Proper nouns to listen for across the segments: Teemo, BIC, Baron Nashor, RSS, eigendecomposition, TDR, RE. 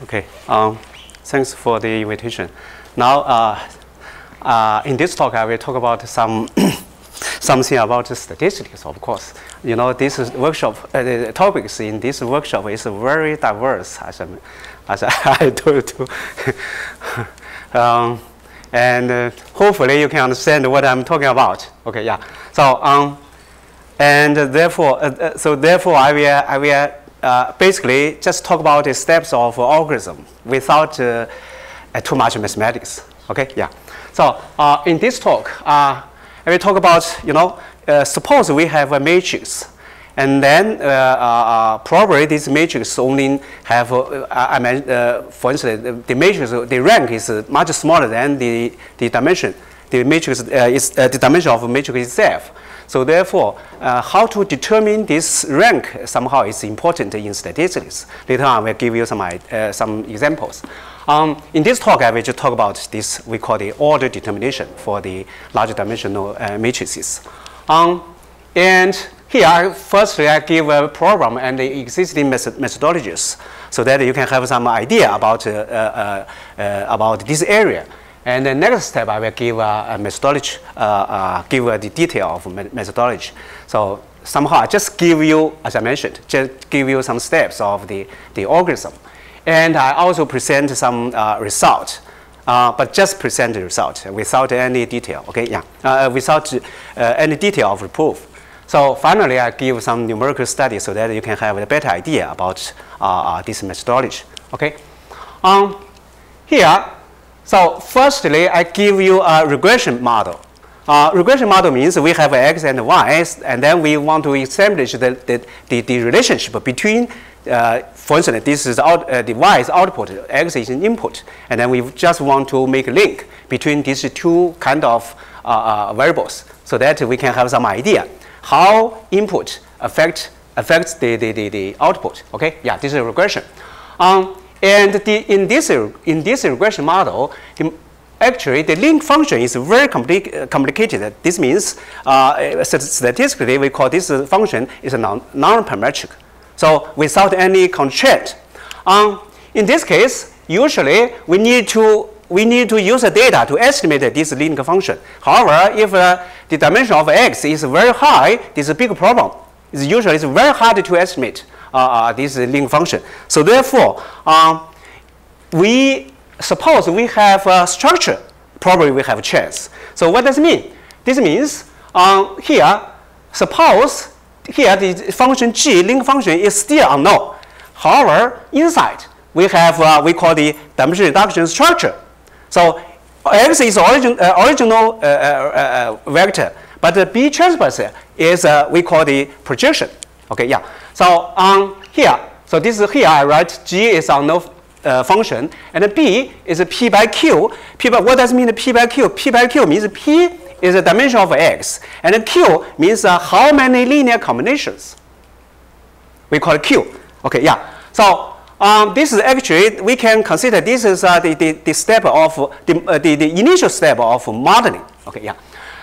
Okay, thanks for the invitation. Now, in this talk, I will talk about some something about the statistics, of course. You know, this workshop, the topics in this workshop is very diverse, as I told you. And hopefully you can understand what I'm talking about. Okay, yeah. So, therefore I will basically just talk about the steps of algorithm without too much mathematics. Okay, yeah. So in this talk, I will talk about, you know, suppose we have a matrix, and then probably this matrix only have, I mean, for instance, the matrix, the rank is much smaller than the dimension. The matrix is the dimension of the matrix itself. So therefore, how to determine this rank somehow is important in statistics. Later on, I will give you some examples. In this talk, I will just talk about this we call the order determination for the large dimensional matrices. And here, firstly, I give a program and the existing methodologies so that you can have some idea about this area. And the next step, I will give a methodology, give the detail of methodology. So somehow, I just give you, as I mentioned, just give you some steps of the algorithm. And I also present some result, but just present the result without any detail, okay? Yeah, without any detail of the proof. So finally, I give some numerical study so that you can have a better idea about this methodology, okay? Here, so firstly, I give you a regression model. Regression model means we have X and Y, and then we want to establish the relationship between, for instance, this is the Y is output, X is an input, and then we just want to make a link between these two kind of variables so that we can have some idea how input affects the output. Okay, yeah, this is regression. And in this regression model, actually the link function is very complicated. This means statistically we call this function is a non-parametric, so without any constraint. In this case, usually we need to use the data to estimate this link function. However, if the dimension of X is very high, this is a big problem. It's usually it's very hard to estimate this link function. So therefore, we suppose we have a structure, probably we have a chance. So what does it mean? This means here, suppose here the function G, link function, is still unknown. However, inside we have we call the dimension reduction structure. So X is original vector, but the B transpose is we call the projection. Okay, yeah. So here, so this is here. I write G is unknown function, and B is a P by Q. P by, what does it mean P by Q? P by Q means P is the dimension of X, and Q means how many linear combinations. We call it Q. Okay, yeah. So this is actually we can consider this is the step of the initial step of modeling. Okay, yeah.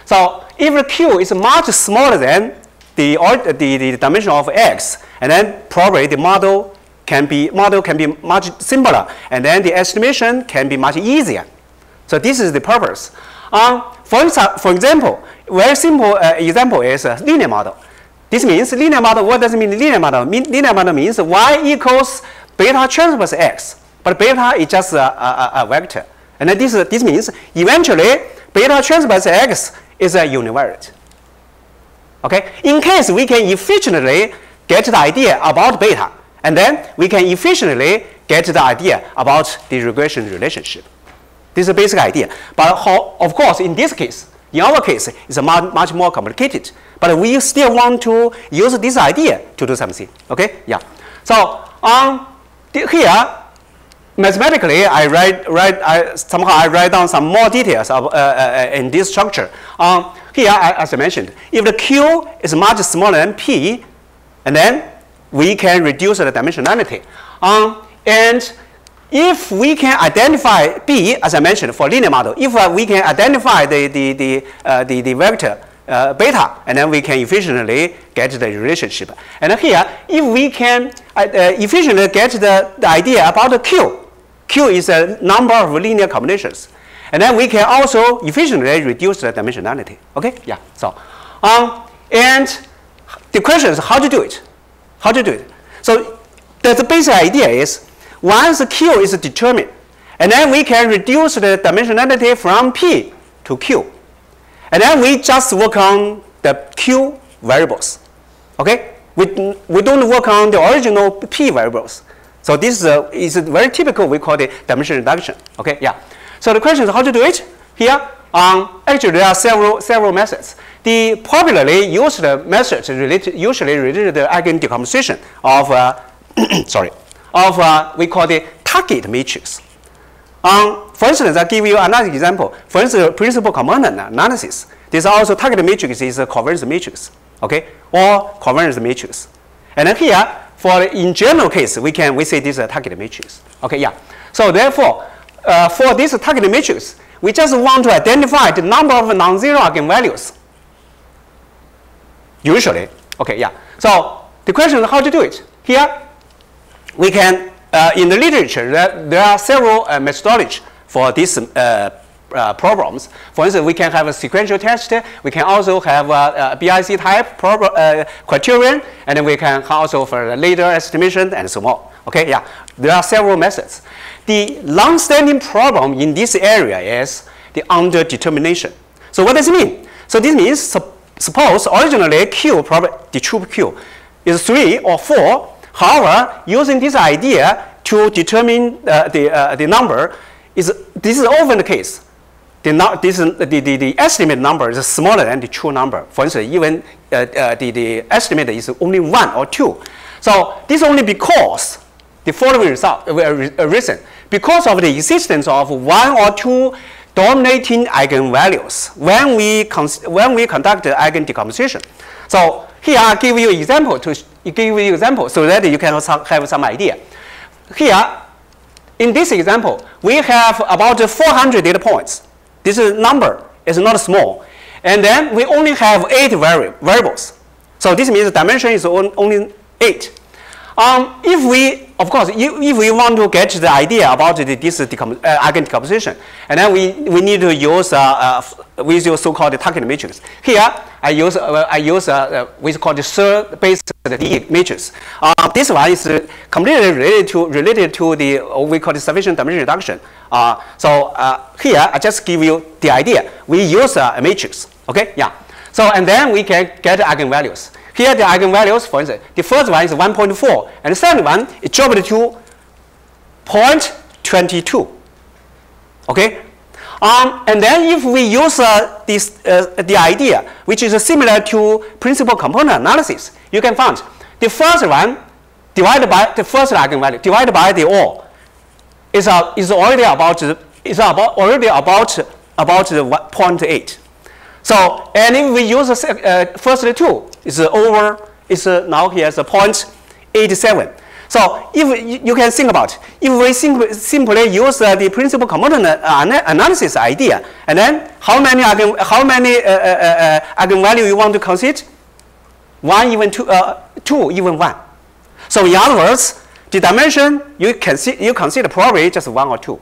So if Q is much smaller than the dimension of X, and then probably the model can be much simpler, and then the estimation can be much easier. So this is the purpose. For example, very simple example is a linear model. This means linear model. What does it mean? Linear model. Linear model means Y equals beta transpose X, but beta is just a vector, and then this means eventually beta transpose X is a univariate. Okay, in case we can efficiently get the idea about beta, and then we can efficiently get the idea about the regression relationship. This is a basic idea. But how, of course, in this case, in our case, it's much more complicated. But we still want to use this idea to do something. Okay, yeah. So here, mathematically, I somehow write down some more details of, in this structure. Here, as I mentioned, if the Q is much smaller than P, and then we can reduce the dimensionality. And if we can identify B, as I mentioned, for linear model, if we can identify the vector beta, and then we can efficiently get the relationship. And here, if we can efficiently get the idea about the Q, Q is a number of linear combinations. And then we can also efficiently reduce the dimensionality. Okay? Yeah. So, and the question is how to do it. How to do it? So the basic idea is once Q is determined, and then we can reduce the dimensionality from P to Q. And then we just work on the Q variables. Okay? We don't work on the original P variables. So this is very typical, we call it dimension reduction. Okay? Yeah. So the question is how to do it here. Actually, there are several methods. The popularly used methods usually related to the eigendecomposition of we call it target matrix. For instance, I'll give you another example. For instance, principal component analysis. This also target matrix is a covariance matrix, okay, or covariance matrix. And then here, for in general case, we say this is a target matrix. Okay, yeah. So therefore, for this target matrix, we just want to identify the number of non-zero eigenvalues. Usually, okay, yeah. So the question is how to do it. Here, we can. In the literature, there are several methodologies for these problems. For instance, we can have a sequential test. We can also have a BIC type criterion, and then we can also for the later estimation and so on. Okay, yeah, there are several methods. The long-standing problem in this area is the underdetermination. So what does it mean? So this means suppose originally Q, the true Q, is 3 or 4. However, using this idea to determine the number is this is often the case. The estimate number is smaller than the true number. For instance, even the estimate is only 1 or 2. So this only because the following result reason because of the existence of 1 or 2 dominating eigenvalues when we conduct the eigendecomposition. So here I give you example to. Give you example so that you can also have some idea. Here, in this example, we have about 400 data points. This number is not small. And then we only have 8 variables. So this means the dimension is only 8. If we want to get the idea about this eigendecomposition, and then we need to use with your so-called target matrix. Here, I use what's called the third-based DE matrix. This one is completely related to the we call the sufficient dimension reduction. Here I just give you the idea. We use a matrix. Okay, yeah. So and then we can get eigenvalues. Here the eigenvalues, for instance, the first one is 1.4, and the second one it dropped to 0.22. Okay. And then if we use the idea, which is similar to principal component analysis, you can find the first one divided by the first eigenvalue divided by the all is already about 0.8. So and if we use first two now here is 0.87. So if you can think about, if we simply use the principal component analysis idea, and then how many eigenvalue you want to consider? 1, even 2, 2, even 1. So in other words, the dimension you consider probably just 1 or 2.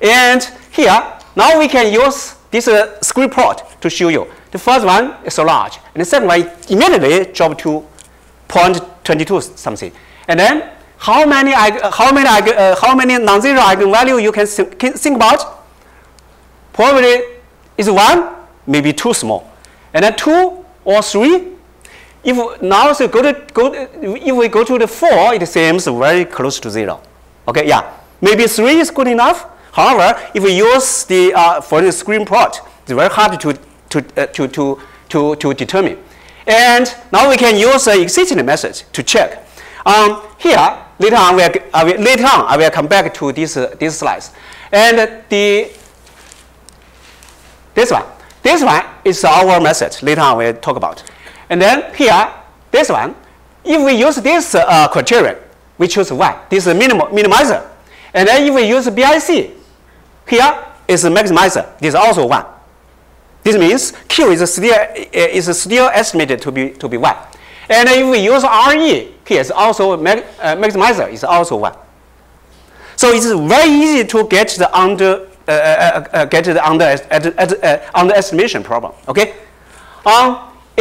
And here now we can use this skew plot to show you the first one is so large, and the second one immediately dropped to 0.22 something. And then, how many non-zero eigenvalue you can think about? Probably is 1, maybe 2 small, and then 2 or 3. If we go to the 4, it seems very close to 0. Okay, yeah, maybe 3 is good enough. However, if we use the for the screen plot, it's very hard to determine. And now we can use the existing method to check. Here later on I will come back to these slides, and this one is our method. Later on we will talk about. And then here this one, if we use this criterion, we choose 1. This is minimizer, and then if we use BIC, here is maximizer. This is also 1. This means Q is still estimated to be 1. And if we use RE, here is also maximizer is also 1. So it's very easy to get the underestimation problem. Okay,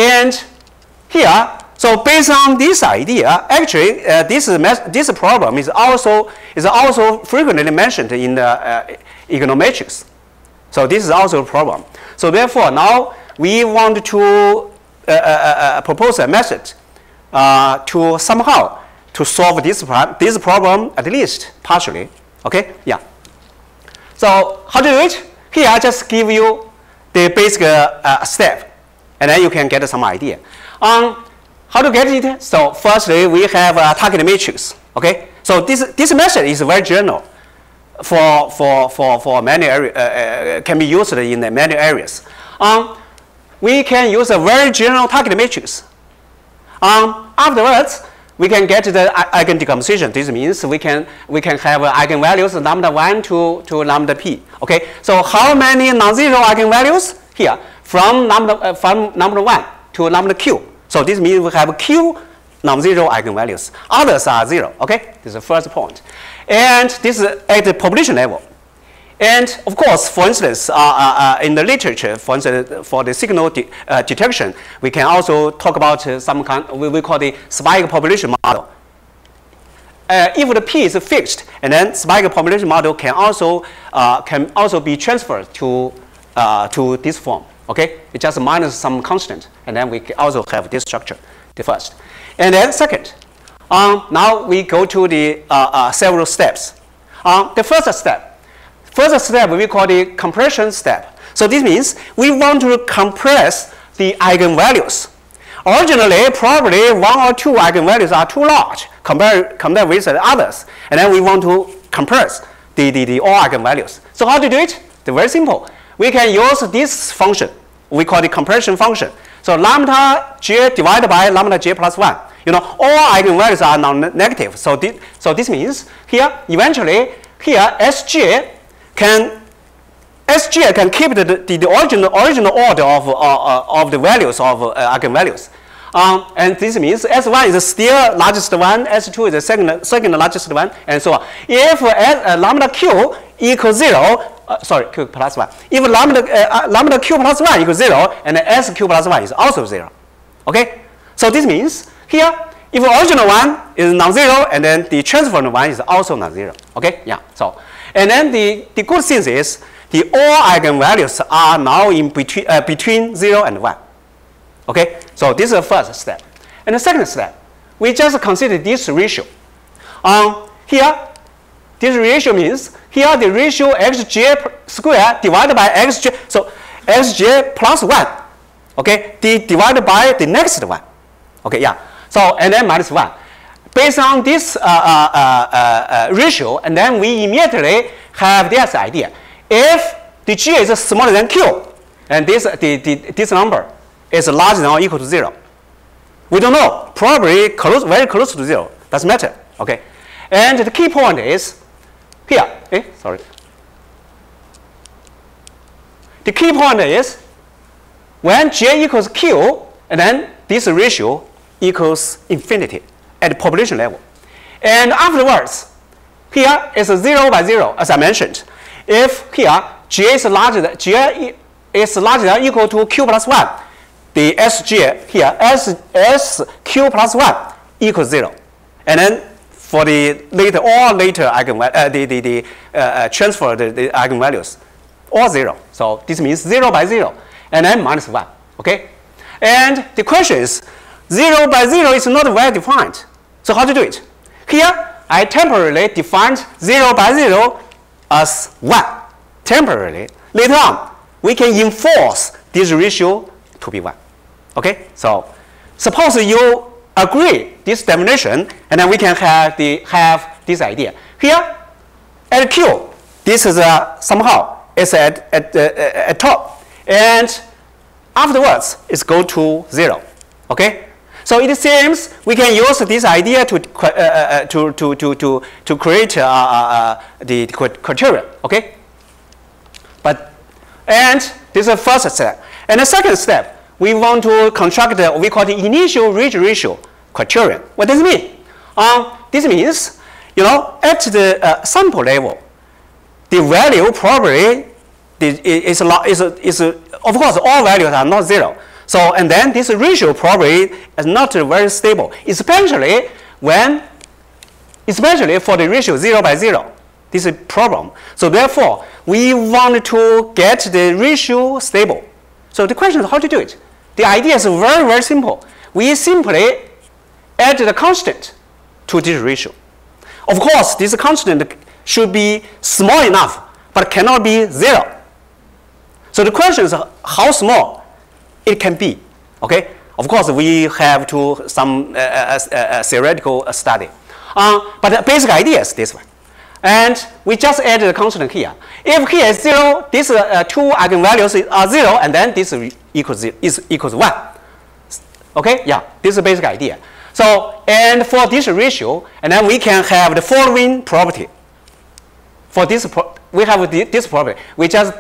and here. So based on this idea, actually, this problem is also frequently mentioned in the econometrics. So this is also a problem. So therefore, now we want to propose a method to somehow to solve this problem at least partially. Okay, yeah. So how to do it? Here, I just give you the basic step, and then you can get some idea. How to get it? So firstly, we have a target matrix. Okay, so this method is very general for many areas, can be used in many areas. We can use a very general target matrix. Afterwards, we can get the eigen decomposition. This means we can have eigenvalues lambda 1 to lambda p. Okay, so how many non-zero eigenvalues here from lambda 1 to lambda q? So this means we have Q non-zero eigenvalues. Others are zero. Okay, this is the first point, and this is at the population level. And of course, for instance, in the literature, for instance, for the signal detection, we can also talk about some kind we call the spike population model. If the P is fixed, and then spike population model can also be transferred to this form. Okay, it just minus some constant, and then we also have this structure, the first. And then second, now we go to the several steps. The first step we call the compression step. So this means we want to compress the eigenvalues. Originally, probably one or two eigenvalues are too large compared with the others, and then we want to compress the all eigenvalues. So how to do it? It's very simple. We can use this function. We call the compression function. So lambda j divided by lambda j plus 1. You know, all eigenvalues are non-negative. So this means here, eventually, here Sj can keep the original order of the values of eigenvalues. And this means S1 is still largest one, S2 is the second largest one, and so on. If lambda q equals 0, q plus 1. If lambda q plus 1 equals 0, and sq plus 1 is also 0. Okay? So this means here, if the original one is non-zero, and then the transformed one is also non-zero. Okay? Yeah. So, and then the good thing is, the all eigenvalues are now in between 0 and 1. Okay? So this is the first step. And the second step, we just consider this ratio. Here, this ratio means here the ratio xj squared divided by xj, so xj plus 1, okay, divided by the next one, okay, yeah, so and then minus 1. Based on this ratio, and then we immediately have this idea. If the g is smaller than q, and this number is larger than or equal to 0. We don't know, probably close, very close to 0, doesn't matter, okay. And the key point is, here, the key point is when j equals q, and then this ratio equals infinity at the population level. And afterwards, here is 0 by 0, as I mentioned. If here j is larger than or equal to q plus 1, the sj here sq plus 1 equals 0, and then for the later eigenvalues, the eigenvalues, all 0. So this means 0 by 0, and then minus 1. Okay. And the question is, 0 by 0 is not well defined. So how to do it? Here I temporarily defined 0 by 0 as 1. Temporarily. Later on, we can enforce this ratio to be 1. Okay. So suppose you agree this definition, and then we can have this idea. Here, at Q, this is somehow it's at top, and afterwards it's go to 0. Okay, so it seems we can use this idea to create the criterion. Okay, but and this is the first step, and the second step. We want to construct what we call the initial ridge ratio criterion. What does it mean? This means you know, at the sample level, the value probably is of course all values are not zero. So and then this ratio probably is not very stable, especially when, especially for the ratio 0 by 0. This is a problem. So therefore, we want to get the ratio stable. So the question is how to do it. The idea is very, very simple. We simply add the constant to this ratio. Of course, this constant should be small enough, but cannot be zero. So the question is how small it can be. Okay? Of course, we have to some theoretical study. But the basic idea is this one. And we just add the constant here. If here is 0, these two eigenvalues are 0, and then this equals 1. Okay? Yeah, this is the basic idea. So, and for this ratio, and then we can have the following property. For this, we have this property. We just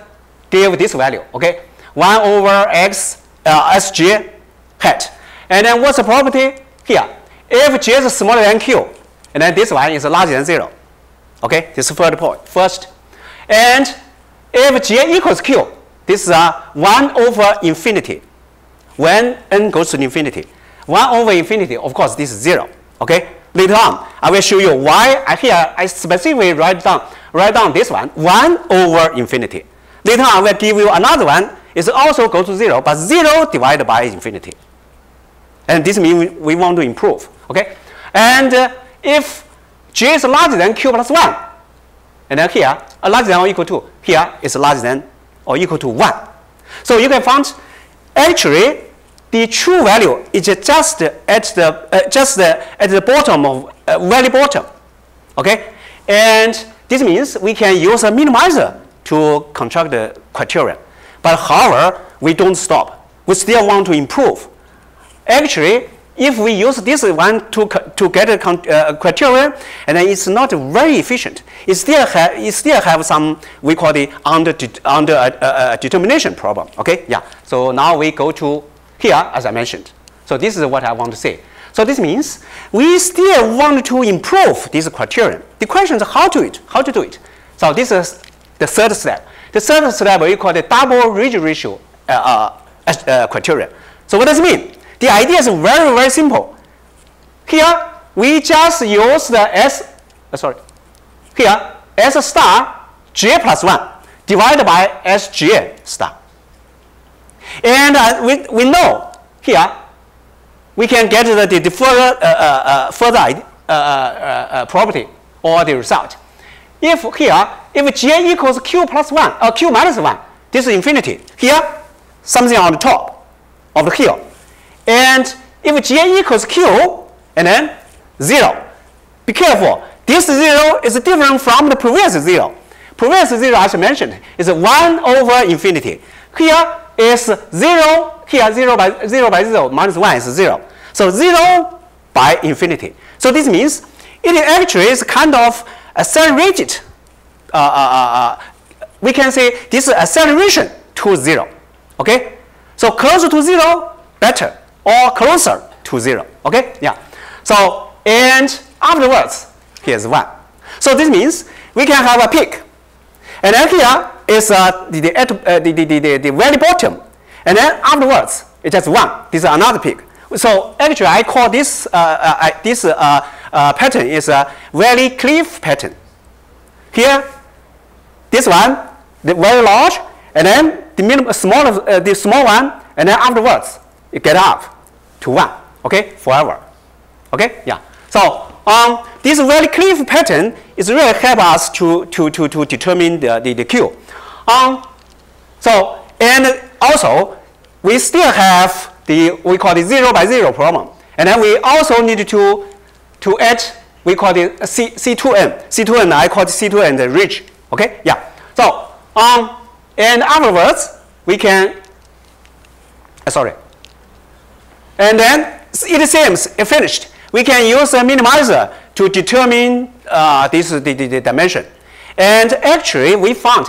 give this value, okay? 1 over x, sj hat. And then what's the property here? If j is smaller than q, and then this one is larger than 0. Okay, this is third point. First, and if j equals q, this is 1 over infinity. When n goes to infinity, 1 over infinity, of course, this is 0. Okay, later on, I will show you why here I specifically write down this one, 1 over infinity. Later on, I will give you another one. It also goes to 0, but 0 divided by infinity. And this means we want to improve. Okay, and if j is larger than q plus 1. And then here, larger than or equal to, here is larger than or equal to 1. So you can find, actually, the true value is just at the, at the bottom of, very bottom. Okay? And this means we can use a minimizer to construct the criterion. But however, we don't stop. We still want to improve. Actually, if we use this one to get a criterion, and then it's not very efficient. It still have some, we call the under determination problem. Okay, yeah. So now we go to here, as I mentioned. So this is what I want to say. So this means we still want to improve this criterion. The question is how to do it. So this is the third step. The third step we call the double Riesch ratio criterion. So what does it mean? The idea is very, very simple. Here, we just use the S star j plus 1 divided by Sj star. And we know here, we can get the further property or the result. If here, if j equals q plus 1, or q minus 1, this is infinity. Here, something on the top of the hill. And if j equals q, and then 0. Be careful. This 0 is different from the previous 0. Previous 0, as I mentioned, is 1 over infinity. Here is 0. Here 0 by 0 minus 1 is 0. So 0 by infinity. So this means it actually is kind of accelerated. We can say this is acceleration to 0. Okay. So closer to 0, better. Or closer to 0. Okay? Yeah. So, and afterwards, here's 1. So this means we can have a peak. And then here is the very bottom. And then afterwards, it's just 1. This is another peak. So actually, I call this pattern is a very cliff pattern. Here, this one, the very large, and then the small one, and then afterwards, you get up to 1, okay, forever, okay, yeah. So this very cliff pattern is really help us to determine the Q. So and also we still have the we call the 0 by 0 problem, and then we also need to add we call the C2n. I call the C2n the Riesch, okay, yeah. So and afterwards we can And then it seems finished. We can use a minimizer to determine the dimension. And actually, we found,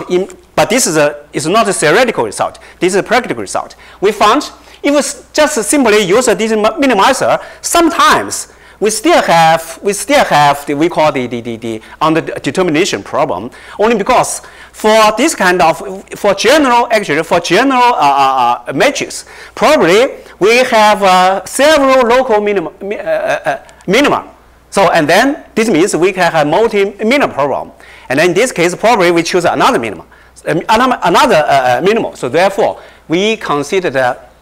but this is is not a theoretical result. This is a practical result. We found if we just simply use this minimizer, sometimes we still have the, we call the underdetermination problem, only because for this kind of, for general metrics, probably we have several local minima. So, and then this means we can have multi-minima problem. And in this case, probably we choose another minima, another minimal. So therefore, we consider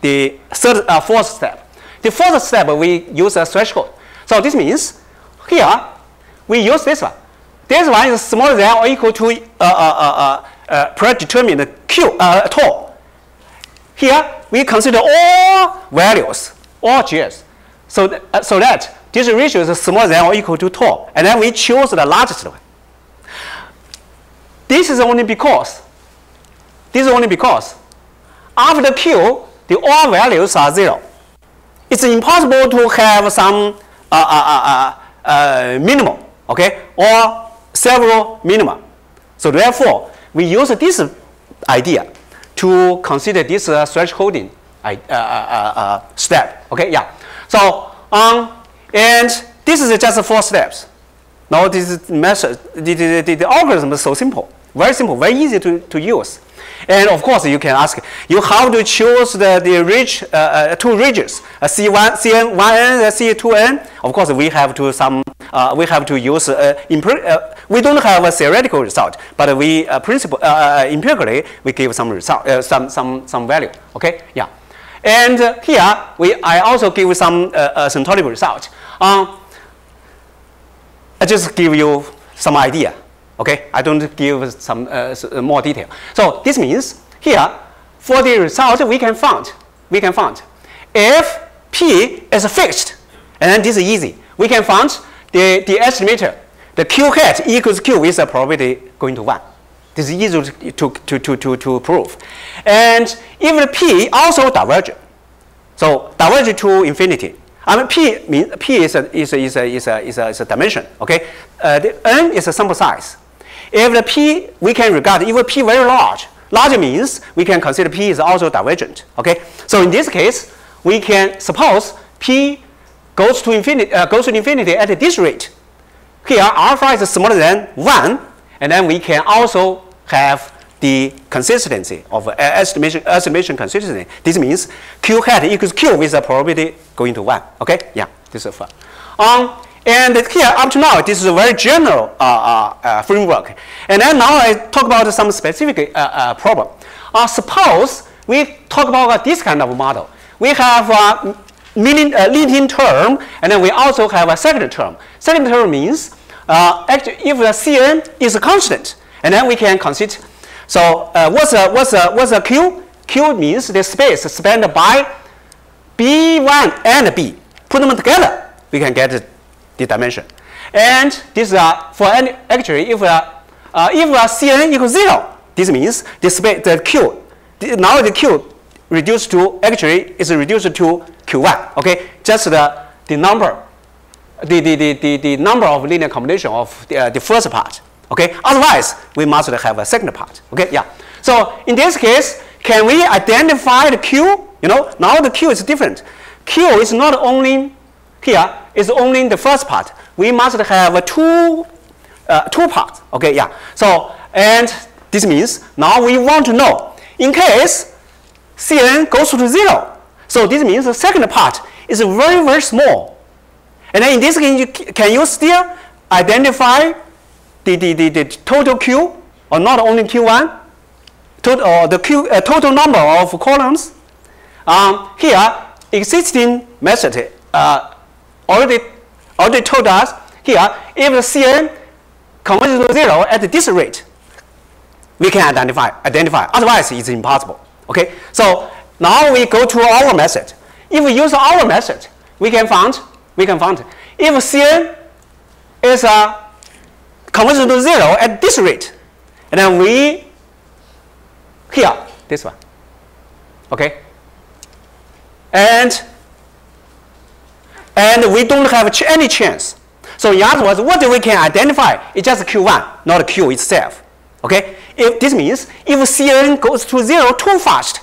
the third, fourth step. The fourth step, we use a threshold. So this means here, we use this one. This one is smaller than or equal to predetermined Q, tau. Here, we consider all values, all Gs. So, so that this ratio is smaller than or equal to tau. And then we choose the largest one. This is only because after Q, the all values are zero. It's impossible to have some minimal, okay, or several minima. So therefore, we use this idea to consider this thresholding step. Okay, yeah. So and this is just four steps. Now this method, the algorithm is so simple, very easy to use. And of course, you can ask, you have to choose two regions, C1, Cn, 1n, C2n. Of course, we have to use we don't have a theoretical result, but we empirically we give some result, some value. Okay, yeah. And here I also give some symptomatic result. I just give you some idea. Okay, I don't give some more detail. So this means here for the result we can find if p is fixed, and then this is easy. We can find the estimator, the q hat equals q with a probability going to 1. This is easy to prove. And even p also diverges, so diverges to infinity. I mean, p means p is a dimension. Okay, the n is a sample size. If the p, we can regard even p very large. Large means we can consider p is also divergent. Okay, so in this case, we can suppose p goes to infinity at this rate. Here, alpha is smaller than 1, and then we can also have the consistency of estimation consistency. This means q hat equals q with a probability going to 1. Okay, yeah, this is fun. And here, up to now, this is a very general framework. And then now I talk about some specific problem. Suppose we talk about this kind of model. We have a leading term, and then we also have a second term. Second term means actually if the Cn is a constant, and then we can consider. So what's a Q? Q means the space spanned by B1 and B. Put them together, we can get the dimension. And this for any actually if Cn equals 0, this means the space now the Q reduced to actually is reduced to Q1. Okay, just the number the number of linear combination of the first part. Okay, otherwise we must have a second part. Okay, yeah. So in this case, can we identify the Q? You know, now the Q is different. Q is not only here, it's only in the first part. We must have two parts. Okay, yeah. So, and this means now we want to know in case Cn goes to 0. So this means the second part is very, very small. And then in this case, can you still identify the total Q, or not only Q1, or the total number of columns? Here, existing method already told us here, if the Cn converges to 0 at this rate, we can identify. Otherwise, it's impossible. Okay, so now we go to our method. If we use our method, we can find if Cn is converges to 0 at this rate, and then we here this one. Okay, and we don't have any chance. So in other words, what we can identify is just Q1, not Q itself. Okay, if this means if Cn goes to 0 too fast,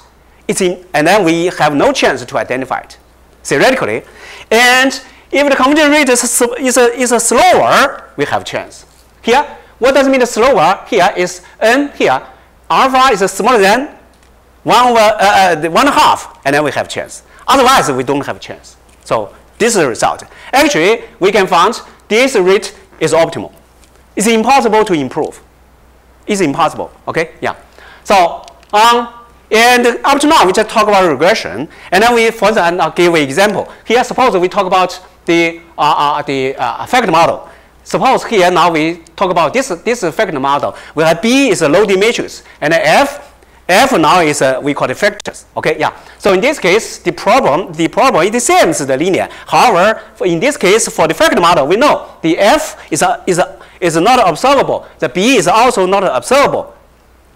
and then we have no chance to identify it theoretically. And If the conversion rate is slower, we have chance. Here, what does mean slower? Here is n here. Alpha is smaller than 1/2, and then we have chance. Otherwise, we don't have chance. So this is the result. Actually, we can find this rate is optimal. It's impossible to improve. It's impossible. Okay, yeah. So and up to now we just talk about regression, and then we, for instance, I'll give an example. Here, suppose we talk about the factor model. Suppose here now we talk about this factor model where B is a loaded matrix and F now is a, we call it factors. Okay, yeah. So in this case, the problem is the same as the linear. However, in this case, for the factor model, we know the F is not observable. The B is also not observable.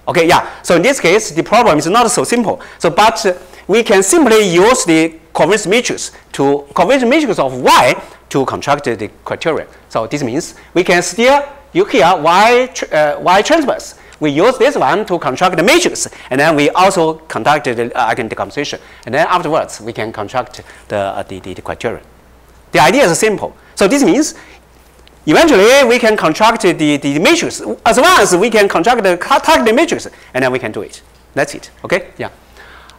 Okay, yeah. So in this case, the problem is not so simple. So, but we can simply use the convergence matrix of Y to construct the criterion. So this means we can still you here Y transpose. We use this one to construct the matrix, and then we also conduct the eigendecomposition, and then afterwards we can construct the criterion. The idea is simple. So this means eventually we can construct the matrix as well as we can construct the target matrix, and then we can do it. That's it. Okay, yeah.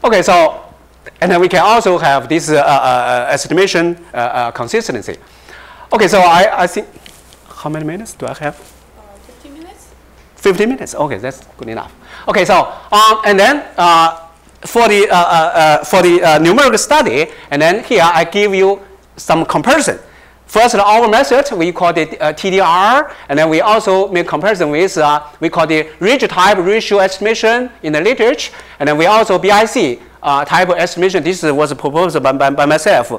Okay, so and then we can also have this estimation consistency. Okay, so I think how many minutes do I have? 15 minutes. 15 minutes. Okay, that's good enough. Okay, so and then for the numerical study, and then here I give you some comparison. First, our method, we call it TDR, and then we also make comparison with, we call the rigid type ratio estimation in the literature, and then we also BIC type estimation. This was proposed by myself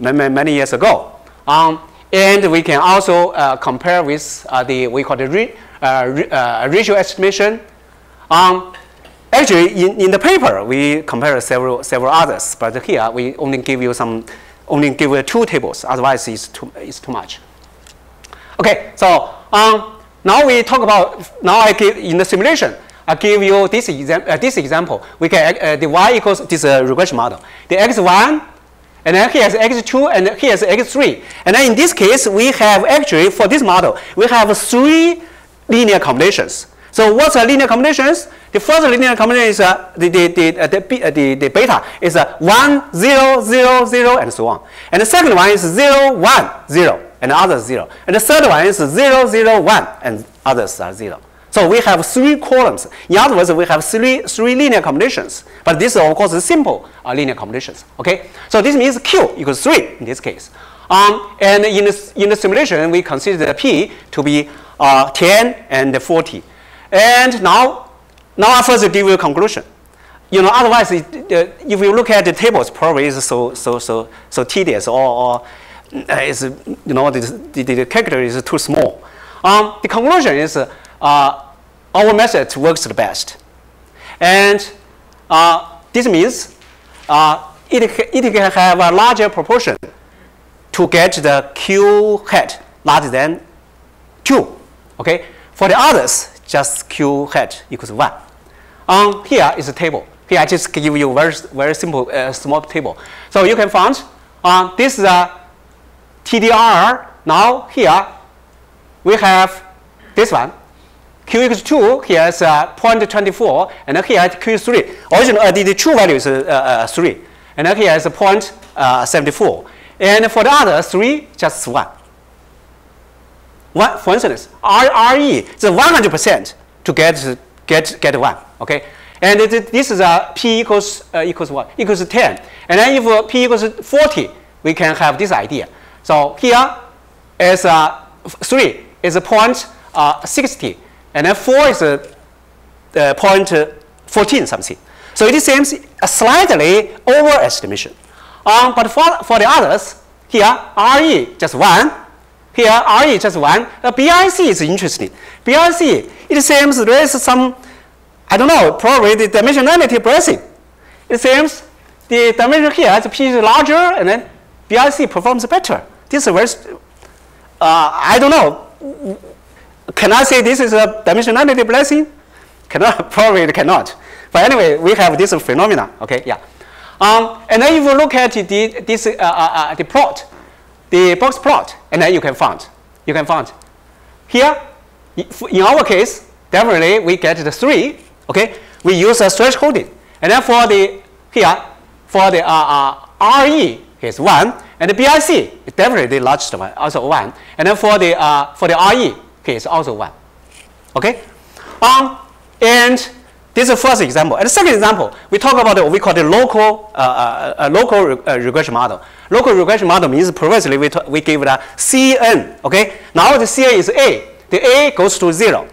many years ago. And we can also compare with the, we call the ratio estimation. Actually, in the paper, we compare several others, but here we only give you some. Only give you two tables, otherwise it's too much. Okay, so now we talk about, now I give, in the simulation, I give you this example. We can, the y equals this regression model. The x1, and then here's x2, and here's x3. And then in this case, we have actually, for this model, we have three linear combinations. So what's a linear combinations? The first linear combination is the beta is 1, 0, 0, 0, and so on. And the second one is 0, 1, 0, and others 0. And the third one is 0, 0, 1, and others are 0. So we have three columns. In other words, we have three linear combinations. But this is, of course, simple linear combinations. Okay? So this means Q equals 3 in this case. And in the simulation, we consider the P to be 10 and 40. And now I first give you a conclusion. You know, otherwise, if you look at the tables, probably it's so tedious, or it's, you know, the calculator is too small. The conclusion is our method works the best, and this means it can have a larger proportion to get the Q hat larger than 2. Okay, for the others. Just Q hat equals 1. Here is a table. Here I just give you a very simple small table. So you can find this is a TDR. Now here we have this one. Q equals 2. Here is 0.24, and then here is Q is 3. Originally the true value is 3, and then here is 0.74. And for the other 3, just 1. One, for instance, RE is 100% to get 1. Okay, and this is a P equals what? Equals 10. And then if P equals 40, we can have this idea. So here is 3 is 0.60, and then 4 is 0.14 something. So it seems a slightly overestimation. But for the others, here RE just 1. Here, RE just 1. The BIC is interesting. BIC, it seems there is some, I don't know, probably the dimensionality blessing. It seems the dimension here, the P is larger, and then BIC performs better. This is very, I don't know. Can I say this is a dimensionality blessing? Cannot, probably cannot. But anyway, we have this phenomena. Okay, yeah. And then if you look at the plot, the box plot, and then you can find. Here, in our case, definitely we get the 3. Okay, we use a thresholding, and then for the RE is 1, and the BIC is definitely the largest one, also 1, and then for the RE is also 1. Okay, and this is the first example. And the second example, we talk about what we call the local regression model. Local regression model means previously we gave the Cn. Okay, now the Cn is a. The a goes to 0.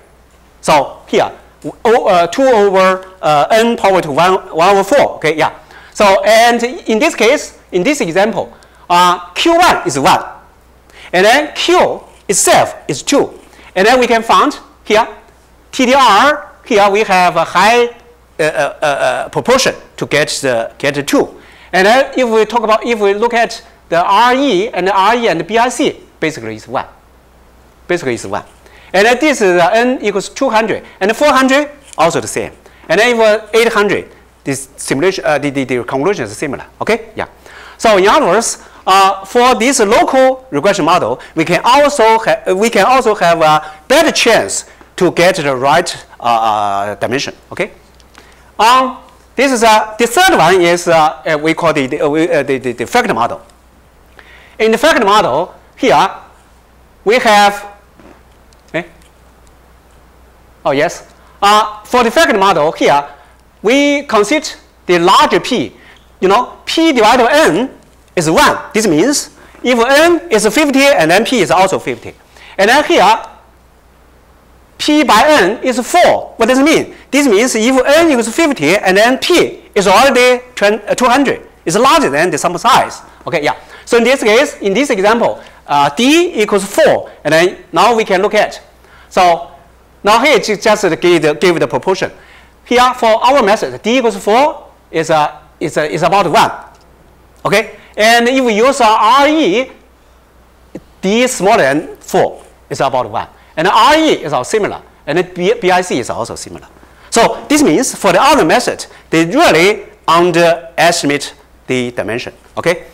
So here, 2/(n⁴). Okay, yeah. So and in this case, in this example, q1 is 1, and then q itself is 2, and then we can find here TDR. Here we have a high proportion to get the 2, and then if we talk about if we look at the RE and the BIC, basically is 1, and then this is n equals 200 and 400 also the same, and then if 800, this simulation the conclusion is similar. Okay, yeah. So in other words, for this local regression model, we can also have a better chance to get the right dimension. Okay. This is the third one is we call the factor model. In the factor model, here we have. For the factor model here, we consider the larger p. You know, p divided by n is 1. This means if n is 50 and then p is also 50, and then here. P by n is 4. What does it mean? This means if n equals 50 and then p is already 200, it's larger than the sample size. Okay, yeah. So in this case, in this example, d equals 4, and then now we can look at. So now here it's just give the proportion. Here for our method, d equals 4 is about 1. Okay, and if we use RE, d is smaller than 4, is about 1. And RE is also similar, and BIC is also similar. So this means for the other method, they really underestimate the dimension. Okay.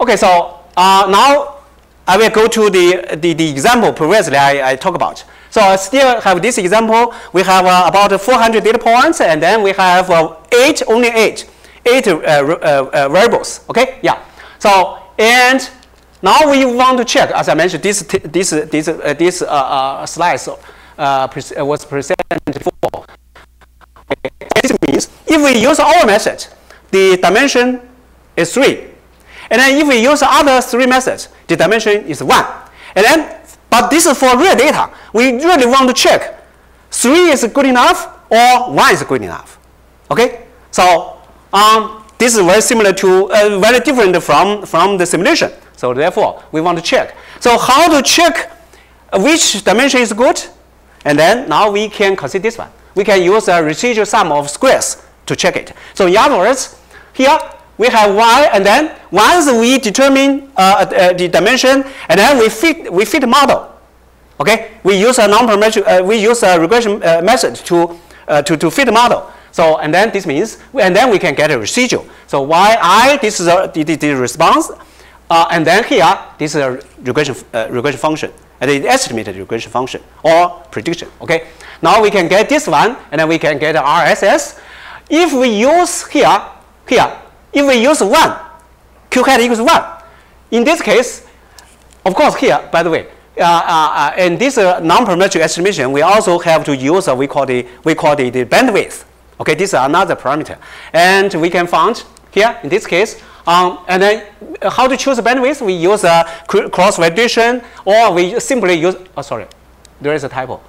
Okay. So now I will go to the example previously I talked about. So I still have this example. We have about 400 data points, and then we have only eight variables. Okay. Yeah. So and. Now we want to check, as I mentioned, this slice was presented before. Okay. This means if we use our method, the dimension is 3, and then if we use other 3 methods, the dimension is 1. And then, but this is for real data. We really want to check 3 is good enough or 1 is good enough. Okay, so this is very similar to, very different from the simulation. So therefore, we want to check. So how to check which dimension is good? And then now we can consider this one. We can use a residual sum of squares to check it. So in other words, here we have y, and then once we determine the dimension, and then we fit the model. Okay, we use a non-parametric we use a regression method to fit the model. So and then this means, and then we can get a residual. So yi, this is the response. And then here, this is a regression function, and it estimated regression function or prediction. Okay. Now we can get this one, and then we can get RSS. If we use if we use 1, q hat equals 1. In this case, of course, here. By the way, in this non-parametric estimation, we also have to use what we call the bandwidth. Okay, this is another parameter, and we can find here in this case. And then how to choose bandwidth? We use cross validation, or we simply use, oh, sorry, there is a typo,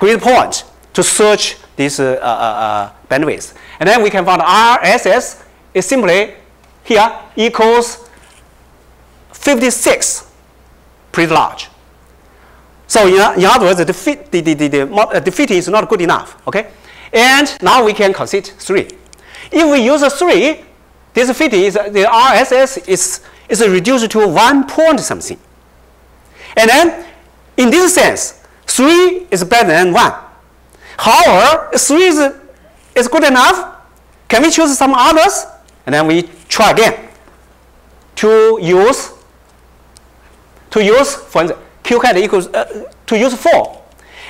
grid point to search this bandwidth. And then we can find RSS is simply here equals 56, pretty large. So in other words, the fitting is not good enough. Okay, and now we can consider 3. If we use a 3, this fitting is the RSS is reduced to 1 point something, and then in this sense, 3 is better than 1. However, 3 is good enough. Can we choose some others? And then we try again to use to use, for instance, QCAT equals to use 4.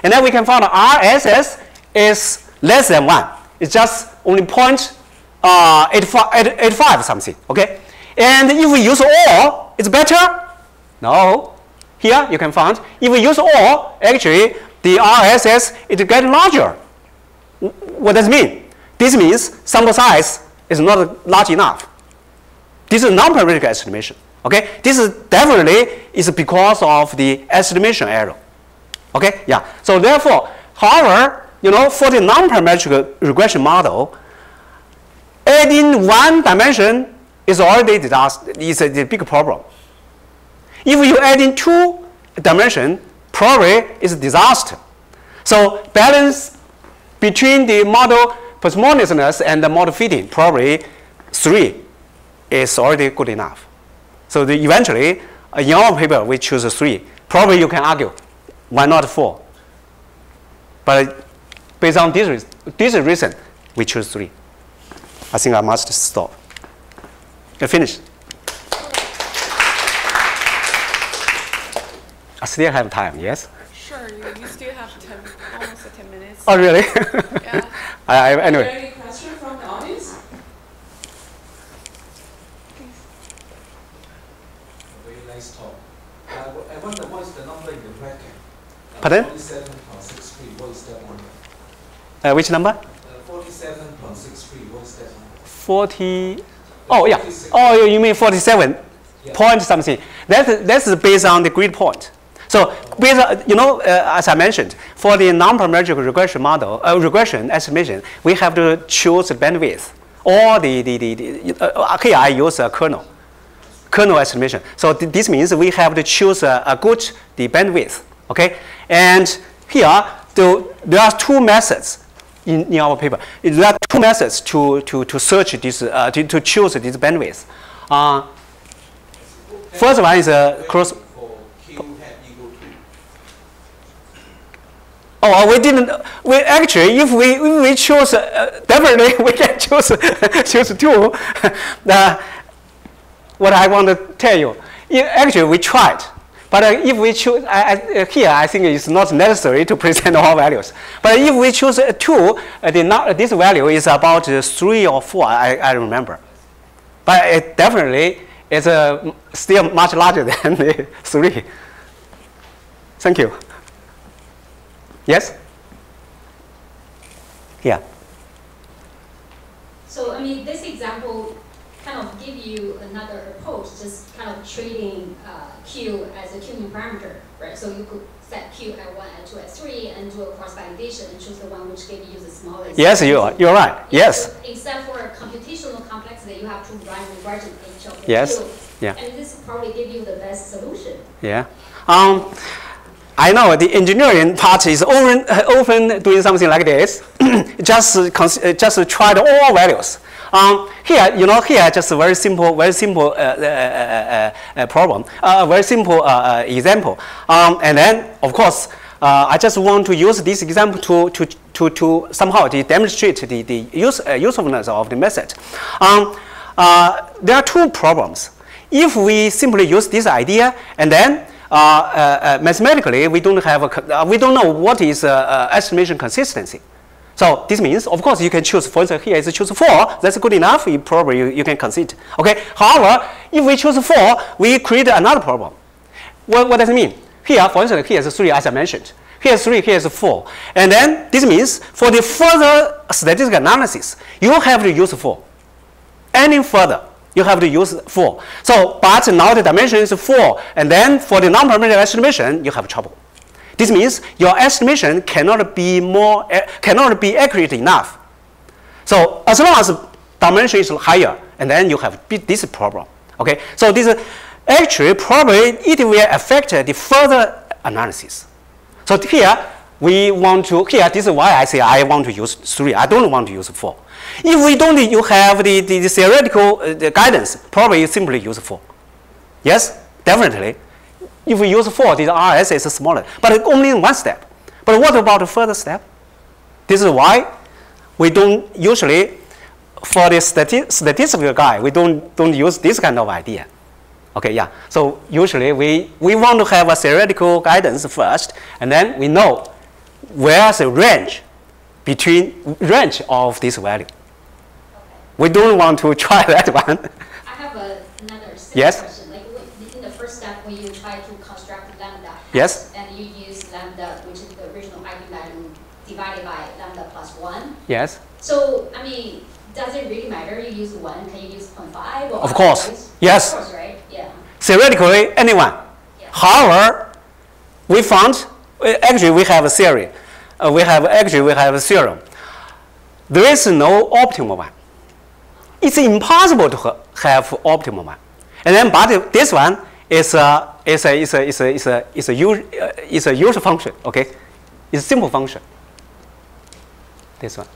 And then we can find RSS is less than 1. It's just only 0.85 something, okay? And if we use all, it's better? No. Here you can find, if we use all, actually the RSS is getting larger. What does it mean? This means sample size is not large enough. This is non-parametric estimation, okay? This is definitely is because of the estimation error, okay? Yeah, so therefore, however, you know, for the non-parametric regression model, adding one dimension is already a big problem. If you add in 2 dimension, probably is a disaster. So balance between the model parsimoniousness and the model fitting, probably 3 is already good enough. So eventually, in our paper, we choose 3. Probably you can argue, why not 4? But based on this reason, we choose 3. I think I must stop. I finished. I still have time, yes? Sure, you still have almost 10 minutes. Oh, really? Yeah. Anyway. Is there any question from the audience? Please. Very nice talk. I wonder what is the number in the bracket? Pardon? 47.63, what is that number? Which number? 47.63, what is that number? 40, oh yeah, 46. Oh, you mean 47 yeah. Point something. That's based on the grid point. So, based on, you know, as I mentioned, for the non-parametric regression model, regression estimation, we have to choose the bandwidth. Or here I use a kernel estimation. So this means we have to choose a good bandwidth. Okay, and here there are 2 methods in our paper. There are 2 methods to search this to choose this bandwidth. First one is a cross. Oh, we didn't. We actually, if we choose, definitely we can choose choose 2. What I want to tell you, actually we tried, but if we choose here, I think it's not necessary to present all values. But if we choose 2, this value is about 3 or 4. I remember, but it definitely is still much larger than the 3. Thank you. Yes? Yeah. So, I mean, this example kind of gives you another approach, just kind of treating Q as a tuning parameter, right? So you could set Q at 1, at 2, at 3, and do a cross-validation and choose the one which gives you the smallest. Yes, you're right. Yes. Except for computational complexity, you have to run regression in each of the yes. Q. Yeah. And this probably gives you the best solution. Yeah. I know the engineering part is often doing something like this, just try all values. Here, you know, here just a very simple problem, very simple example. And then, of course, I just want to use this example to somehow to demonstrate the usefulness of the method. There are 2 problems. If we simply use this idea, and then mathematically, we don't have we don't know what is estimation consistency. So this means, of course, you can choose. For instance, here is choose 4. That's good enough. You probably you can concede. Okay. However, if we choose 4, we create another problem. What does it mean? Here, for instance, here is 3, as I mentioned. Here is 3. Here is 4. And then this means for the further statistical analysis, you have to use 4. Any further. You have to use 4. So, but now the dimension is 4, and then for the non-parametric estimation, you have trouble. This means your estimation cannot be accurate enough. So, as long as dimension is higher, and then you have this problem. Okay. So, this actually probably it will affect the further analysis. So, here we want to. Here, this is why I say I want to use 3. I don't want to use 4. If we don't you have the theoretical guidance, probably you simply use 4. Yes, definitely. If we use 4, the RSS is smaller, but only in 1 step. But what about the further step? This is why we don't usually, for the statistical guy, we don't use this kind of idea. Okay, yeah. So usually we want to have a theoretical guidance first, and then we know where's the range of this value. Okay. We don't want to try that one. I have another simple question. Like in the first step, when you try to construct lambda, yes, and you use lambda, which is the original eigenvalue, divided by lambda plus 1. Yes. So I mean, does it really matter? You use 1, can you use 0.5? Or of course. Values? Yes. Of course, right? Yeah. Theoretically, anyone. Yeah. However, we found actually we have a theory. We have a theorem. There is no optimal one. It's impossible to have optimal one. And then, but this one is a usual function. Okay, it's a simple function. This one.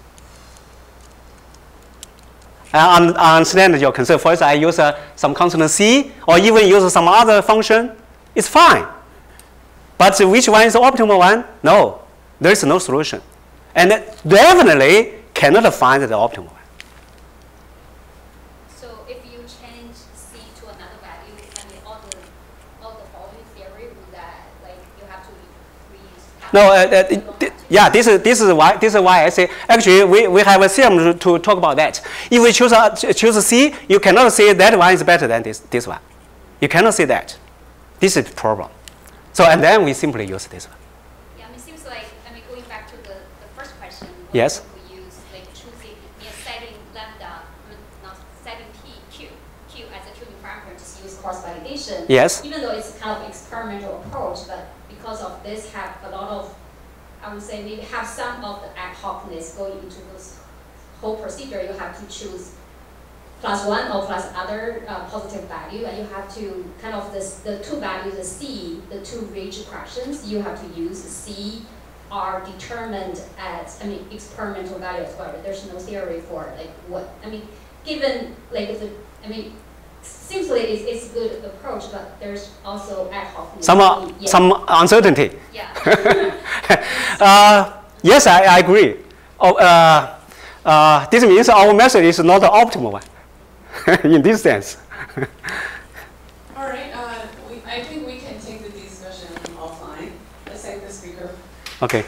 I understand your concern. First, I use some constant C, or even use some other function. It's fine. But which one is the optimal one? No, there is no solution, and definitely cannot find the optimal one. So, if you change C to another value, I mean, all the following theory would that like you have to reuse. No, yeah, this is why I say actually we have a theorem to talk about that. If we choose C, you cannot say that one is better than this one. You cannot say that. This is the problem. So and then we simply use this one. Yeah, I mean, it seems like I mean going back to the first question. Yes. We use like choosing setting lambda, not setting q as a tuning parameter. Just use cross validation. Yes. Even though it's kind of experimental approach, but because of this, have a lot of I would say maybe have some of the ad hocness going into this whole procedure. You have to choose plus one or plus other positive value, and you have to kind of the two values, the C, the two range fractions, you have to use C are determined as, I mean, experimental value as well. There's no theory for like what, I mean, given like the, I mean, simply it's a good approach, but there's also ad hoc. Some uncertainty. Yeah. Yes, I agree. This means our method is not the optimal one in this sense. All right. I think we can take the discussion offline. Let's thank the speaker. Okay.